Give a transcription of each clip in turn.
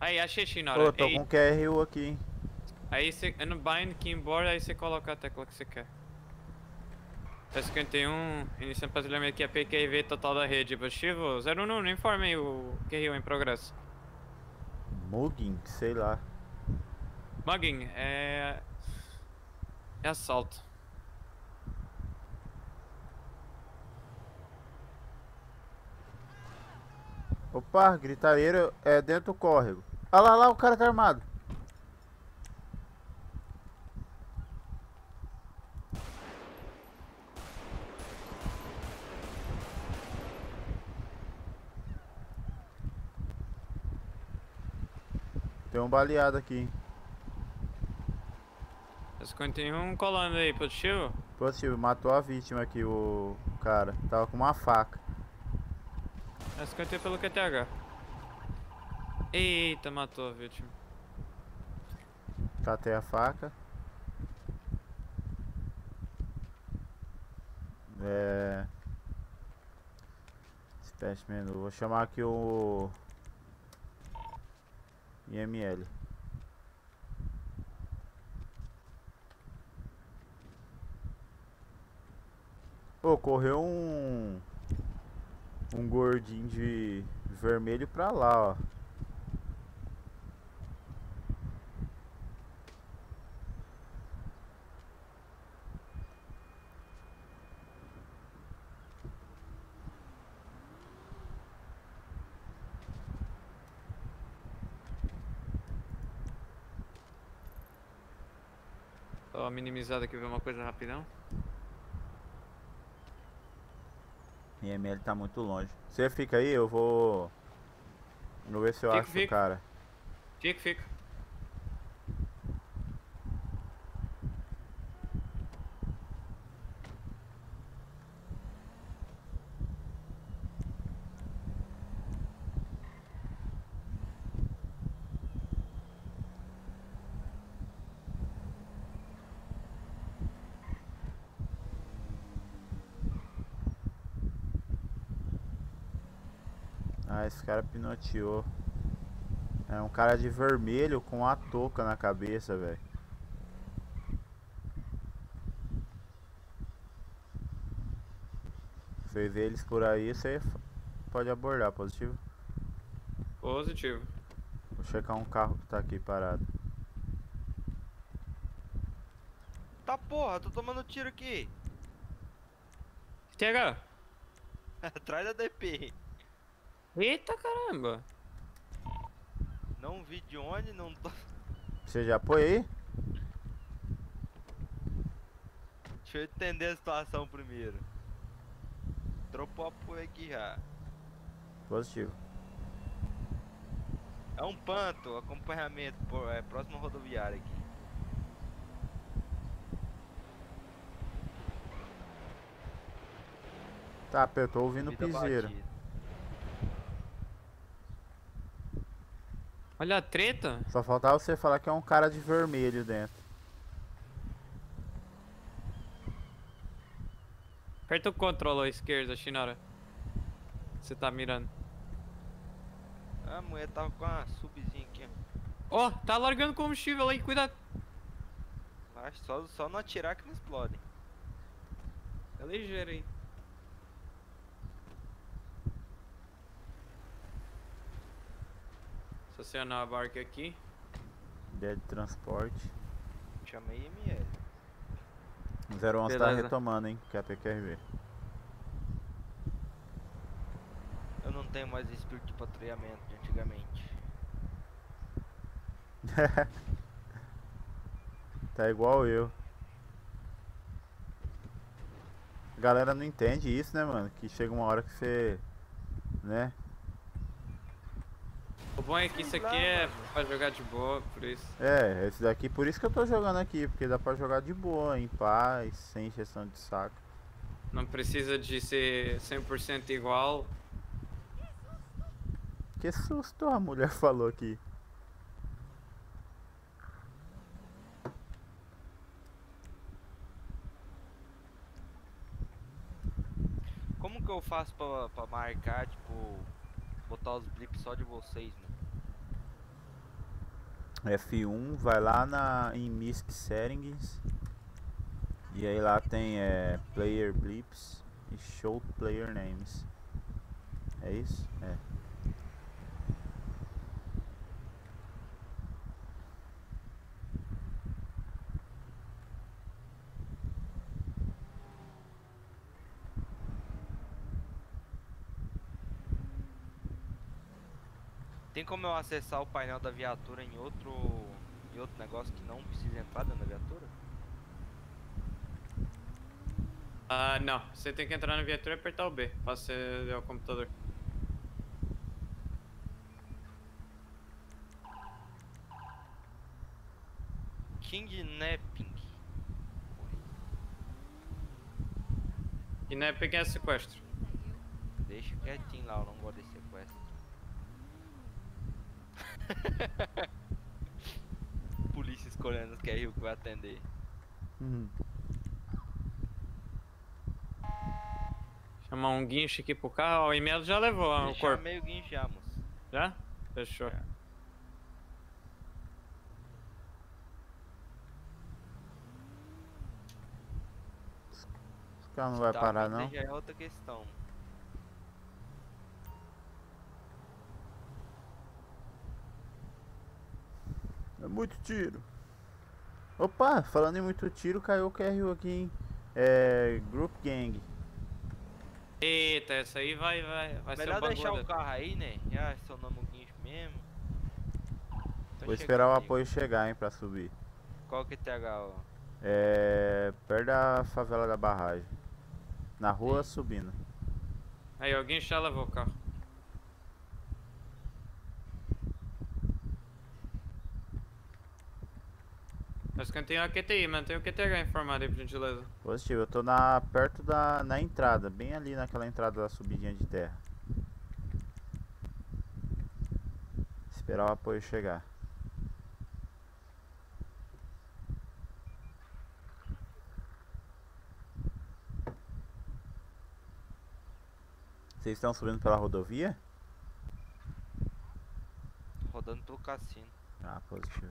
Aí, achei, Shinora. Pô, tô com QRU aqui, hein. Aí você unbind aqui embora, aí você coloca a tecla que você quer. P51, iniciando patrulhamento aqui, a PQIV total da rede. Bastivo, 01, informem o QRU em progresso. Mugging, sei lá. Mugging, é assalto. Opa, gritadeira é dentro do córrego. Ah lá, lá, o cara tá armado. Tem um baleado aqui. 51 colando aí, positivo? Positivo, matou a vítima aqui, o cara. Tava com uma faca. 51 pelo QTH. Eita, matou a vítima. Catei a faca. Esse teste menu. Vou chamar aqui o... IML. Pô, correu um gordinho de vermelho pra lá, ó. Só minimizado aqui, ver uma coisa rapidão. IML tá muito longe. Você fica aí, eu vou... Vou ver se eu acho o cara. Fica. Ah, esse cara pinoteou. É um cara de vermelho com a touca na cabeça, velho. Se você vê eles por aí, você pode abordar, positivo? Positivo. Vou checar um carro que tá aqui parado. Tá porra, tô tomando tiro aqui. Chega! Atrás da DP. Eita caramba! Não vi de onde, não tô... Você já põe aí? Deixa eu entender a situação primeiro. Dropou apoio aqui já. Positivo. É um panto, acompanhamento, próximo rodoviário aqui. Tá, eu tô ouvindo o piseiro. Olha a treta. Só faltava você falar que é um cara de vermelho dentro. Aperta o Ctrl à esquerda, Shinora. Você tá mirando. A mulher tava com uma subzinha aqui. Ó, tá largando combustível aí, cuidado. Mas só não atirar que não explode. É ligeiro aí. Acionar a barca aqui. Ideia de transporte. Chamei ML. 011 tá retomando, hein? Que é a PQRV. Eu não tenho mais espírito de patrulhamento de antigamente. Tá igual eu. A galera não entende isso, né, mano? Que chega uma hora que você... Né? O bom é que isso aqui é pra jogar de boa, por isso. É, esse daqui, por isso que eu tô jogando aqui, porque dá pra jogar de boa, em paz, sem injeção de saco. Não precisa de ser 100% igual. Que susto a mulher falou aqui. Como que eu faço pra marcar, tipo, botar os blips só de vocês, né? F1, vai lá em MISC SETTINGS. E aí lá tem Player Blips e Show Player Names. É isso? É. Tem como eu acessar o painel da viatura em outro negócio que não precisa entrar dentro da viatura? Não, você tem que entrar na viatura e apertar o B para acessar o computador. King Napping. King Napping é sequestro. Deixa quietinho lá, eu não gosto de sequestro. Polícia escolhendo que é Rio que vai atender. Chamar um guincho aqui pro carro. O e-mail já levou o corpo. Já meio guincho já, moço. Já? Fechou. É. Os caras não vai parar não. Já é outra questão. É muito tiro. Opa, falando em muito tiro, caiu o QRU aqui, hein? Group Gang. Eita, essa aí vai ser um bagulho. Melhor deixar o carro aí, né? Ah, seu nome é guincho mesmo. Vou esperar o apoio chegar, hein, pra subir. Qual que é THO? Perto da favela da barragem. Na rua subindo. Aí, alguém já levou o carro. Mas quem tem a QTI, mantém o QTH informado aí, por gentileza. Positivo, eu tô perto na entrada, bem ali naquela entrada da subidinha de terra. Esperar o apoio chegar. Vocês estão subindo pela rodovia? Rodando pelo cassino. Ah, positivo.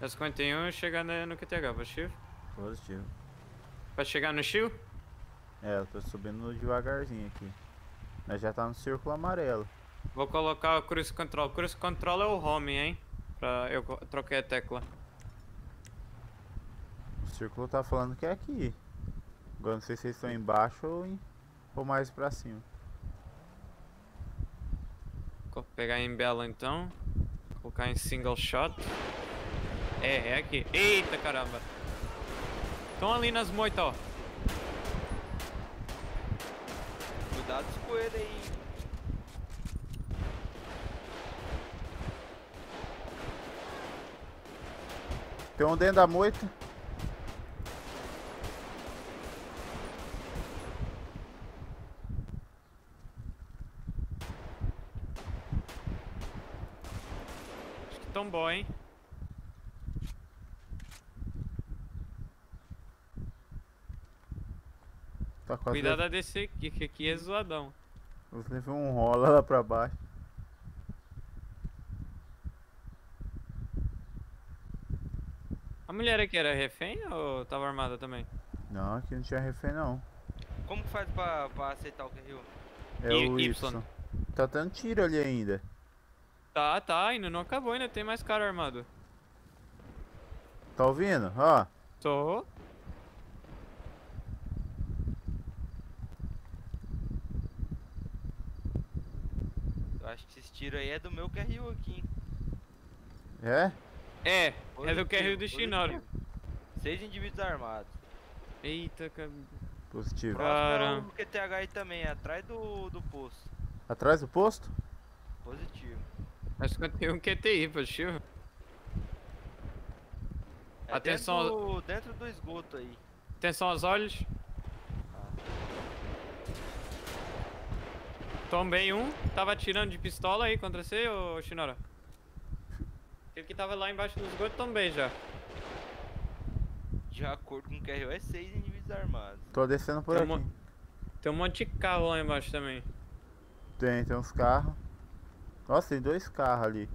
S51 e chegar no QTH, positivo? Positivo. Pra chegar no Chiu? Eu tô subindo devagarzinho aqui. Mas já tá no círculo amarelo. Vou colocar o Cruise Control. Cruise Control é o home, hein? Eu troquei a tecla. O círculo tá falando que é aqui. Agora não sei se vocês estão embaixo ou mais pra cima. Vou pegar em Bela então. Vou colocar em Single Shot. É aqui. Eita caramba! Estão ali nas moitas, ó. Cuidado com ele aí. Tem um dentro da moita. Acho que tão bom, hein? Cuidado a descer aqui, que aqui é zoadão. Você levou um rola lá pra baixo. A mulher aqui era refém ou tava armada também? Não, aqui não tinha refém não. Como que faz pra aceitar o QRU? É o Y. Tá dando tiro ali ainda. Tá, ainda não acabou, ainda tem mais cara armado. Tá ouvindo? Ó. Tô. Acho que esse tiro aí é do meu QRU aqui, hein? É do QRU do Shinoro. 6 indivíduos armados. Eita, Positivo. Cara, o QTH aí também, atrás do posto. Atrás do posto? Positivo. Acho que eu tenho um QTI, positivo. É. Atenção. Dentro do esgoto aí. Atenção aos olhos. Tomei um, tava atirando de pistola aí contra você, ô Shinora? Aquele que tava lá embaixo do esgoto também já. De acordo com o QRU é 6 indivíduos armados. Tô descendo por aqui. Tem um monte de carro lá embaixo também. Tem uns carros. Nossa, tem 2 carros ali.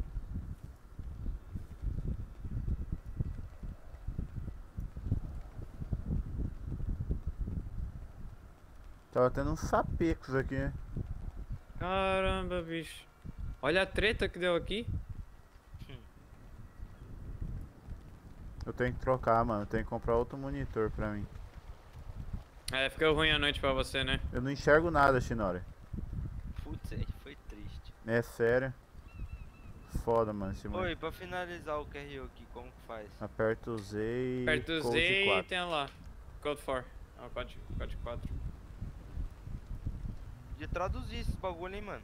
Tava tendo uns sapecos aqui, né? Caramba, bicho. Olha a treta que deu aqui. Eu tenho que trocar, mano. Eu tenho que comprar outro monitor pra mim. É, fica ruim a noite pra você, né? Eu não enxergo nada, Shinora. Putz, foi triste. É sério? Foda, mano. Oi, pra finalizar o QRU aqui, como que faz? Aperta o Z. Aperta o Z e tem lá. Code 4. Ah, code 4. De traduzir esses bagulho, hein, mano.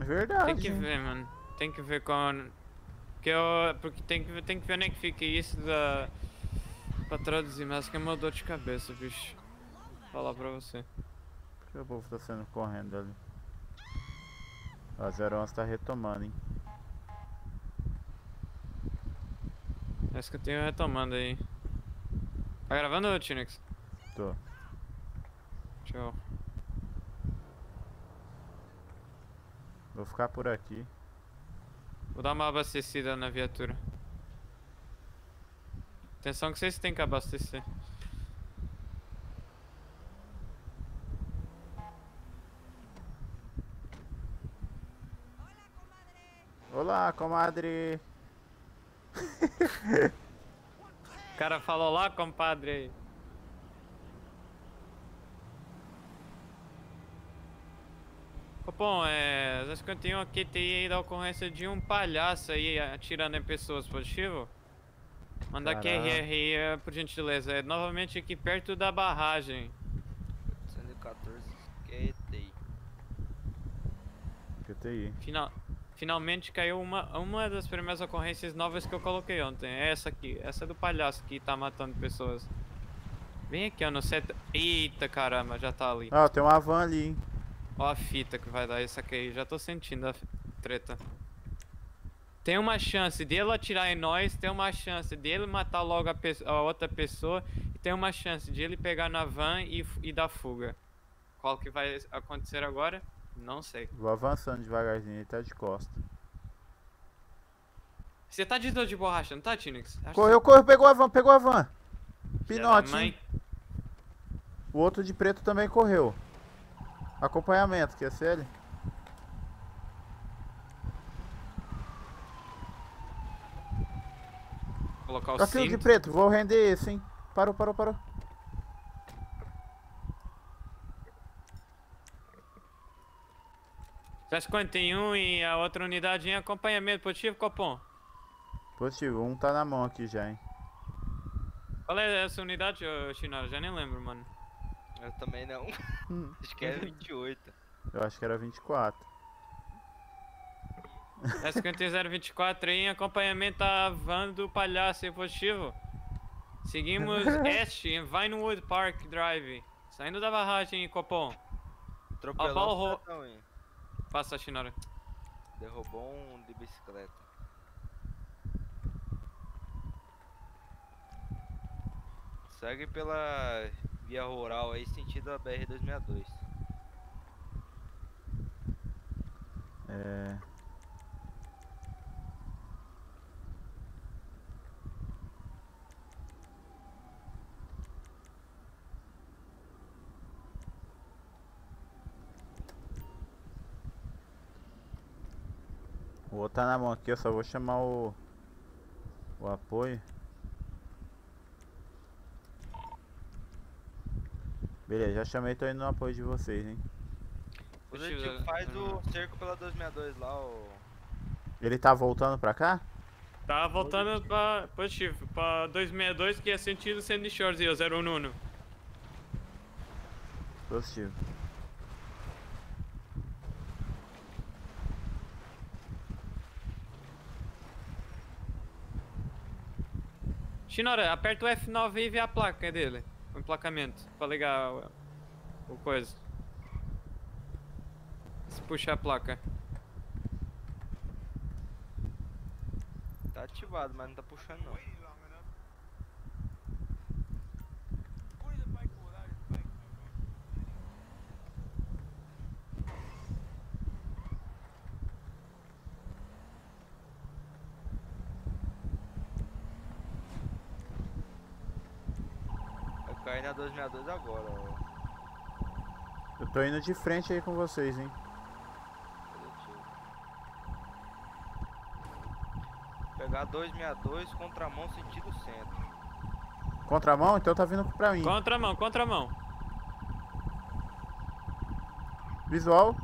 É verdade. Tem que ver, mano. Tem que ver com... Porque tem que ver onde é que fica isso da... Pra traduzir, mas acho que é uma dor de cabeça, bicho. Vou falar pra você. Por que o povo tá saindo correndo ali? A 011 tá retomando, hein. Acho que eu tenho retomando aí. Tá gravando, TneXs? Tô. Tchau. Vou ficar por aqui. Vou dar uma abastecida na viatura. Atenção que vocês têm que abastecer. Olá, comadre. O cara falou lá, compadre. Bom, acho que eu tenho uma QTI aí da ocorrência de um palhaço aí atirando em pessoas, positivo? Manda QRR por gentileza, novamente aqui perto da barragem. 114 QTI. QTI. Finalmente caiu uma das primeiras ocorrências novas que eu coloquei ontem, é essa aqui, essa é do palhaço que tá matando pessoas. Vem aqui, ó, no set... Eita caramba, já tá ali. Ah, tem uma van ali, hein. Ó a fita que vai dar essa aqui aí, já tô sentindo a treta. Tem uma chance dele atirar em nós, tem uma chance dele matar logo a outra pessoa, e tem uma chance de ele pegar na van e dar fuga. Qual que vai acontecer agora? Não sei. Vou avançando devagarzinho, ele tá de costa. Você tá de dor de borracha, não tá, TneXs? Correu, pegou a van. Pinote. O outro de preto também correu. Acompanhamento, quer ser ele? Colocar o cinto. Tá de preto, vou render esse, hein? Parou. Já 51 e a outra unidade em acompanhamento, positivo, copom? Positivo, um tá na mão aqui já, hein? Qual é essa unidade, Shinora? Já nem lembro, mano. Eu também não. Acho que era 28. Eu acho que era 24. S5024 aí, acompanhamento a van do palhaço e positivo. Seguimos este em Vinewood Park Drive. Saindo da barragem, copom. Atropelou Passa a Shinora. Derrubou um de bicicleta. Segue pela... via rural aí, sentido a BR-262. É... Vou botar na mão aqui, eu só vou chamar o apoio. Beleza, já chamei, tô indo no apoio de vocês, hein. O gente faz o cerco pela 262 lá, o... Ele tá voltando pra cá? Tá voltando pra positivo, pra 262, que é sentido sendo de Shores, 011. Positivo. Shinora, aperta o F9 e vê a placa dele, o emplacamento, pra ligar o coisa. Se puxar a placa. Tá ativado, mas não tá puxando não. Eu caí na 262 agora, ó. Eu tô indo de frente aí com vocês, hein. Pegar 262, contramão, sentido centro. Contramão? Então tá vindo pra mim. Contramão, contramão. Visual.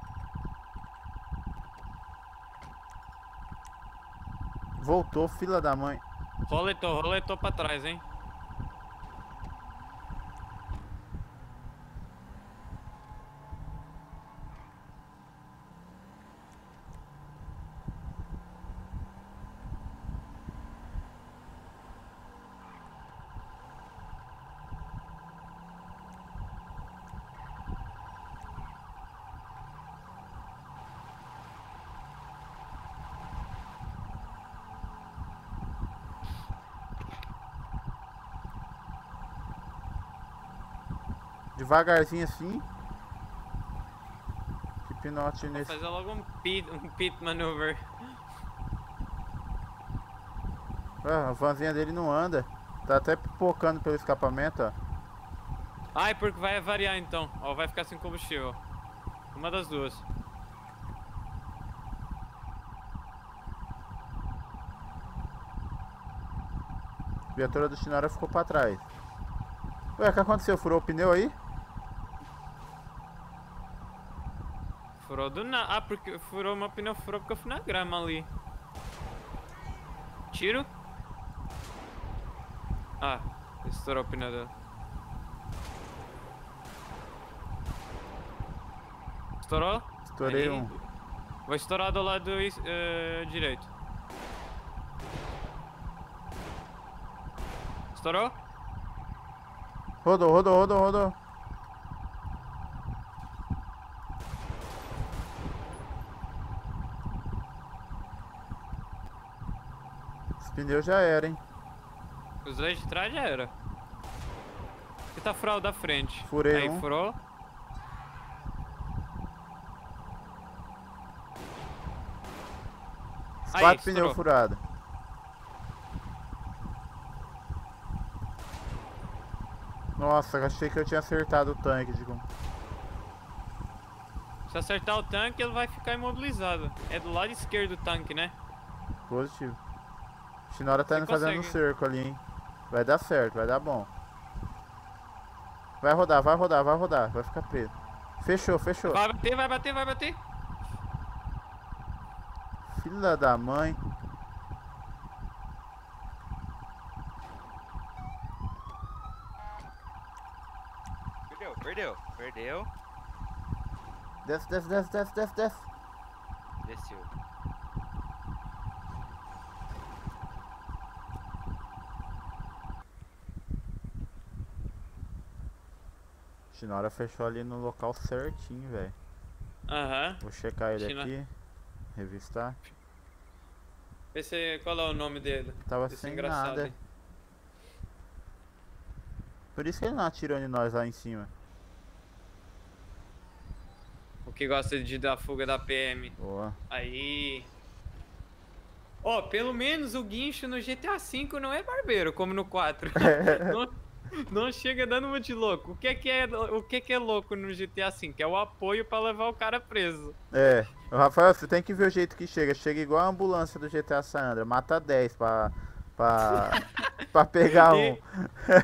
Voltou, fila da mãe. Roletou, roletou pra trás, hein. Devagarzinho assim. Keep not nesse. Vou fazer logo um pit maneuver. Ah, a vanzinha dele não anda. Tá até pipocando pelo escapamento, ó. Ah, é porque vai variar então. Ó, vai ficar sem combustível. Uma das duas. A viatura do Shinora ficou pra trás. Ué, o que aconteceu? Furou o pneu aí? Furou do nada. Ah, porque furou meu pneu, furou porque eu fui na grama ali. Tiro? Ah, estourou o pneu dele. Estourou? Estourei um. Vou estourar do lado direito. Estourou? Rodou, rodou, rodou, rodou. Pneu já era, hein? Os dois de trás já era. E tá furado da frente. Furei. Aí um. Furou. Aí, quatro pneus furados. Nossa, achei que eu tinha acertado o tanque, digo. Se acertar o tanque, ele vai ficar imobilizado. É do lado esquerdo do tanque, né? Positivo. Shinora tá indo fazendo um cerco ali, hein? Vai dar certo, vai dar bom. Vai rodar, vai rodar, vai rodar. Vai ficar preso. Fechou, fechou. Vai bater, vai bater, vai bater. Filha da mãe. Perdeu, perdeu, perdeu. Desce, desce, desce, desce, desce, desce. Desceu. Shinora fechou ali no local certinho, velho. Aham. Vou checar ele aqui. Revistar. Vê se qual é o nome dele. Tava sem nada. Aí. Por isso que ele não atirou em nós lá em cima. O que gosta de dar fuga da PM. Boa. Aí. Ó, pelo menos o guincho no GTA V não é barbeiro, como no 4. É. Não chega dando muito louco. O que é louco no GTA V? Que é o apoio pra levar o cara preso. É. Rafael, você tem que ver o jeito que chega. Chega igual a ambulância do GTA San Andreas. Mata 10 pra pegar um.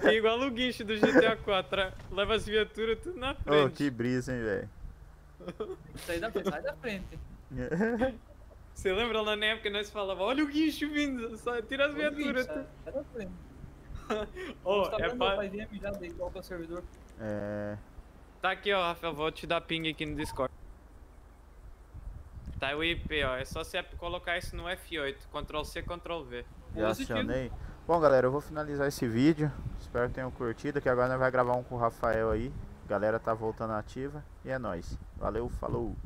É igual o guincho do GTA IV. Leva as viaturas tudo na frente. Oh, que brisa, hein, velho. Sai da frente. Você lembra lá na época nós falava, olha o guincho vindo, só tira as viaturas. Era frente. Oh, é pra... Tá aqui, ó, Rafael, vou te dar ping aqui no Discord. Tá o IP, ó, é só você colocar isso no F8, Ctrl C, Ctrl V. Já acionei. Bom, galera, eu vou finalizar esse vídeo. Espero que tenham curtido, que agora nós vai gravar um com o Rafael aí. Galera tá voltando ativa e é nóis. Valeu, falou!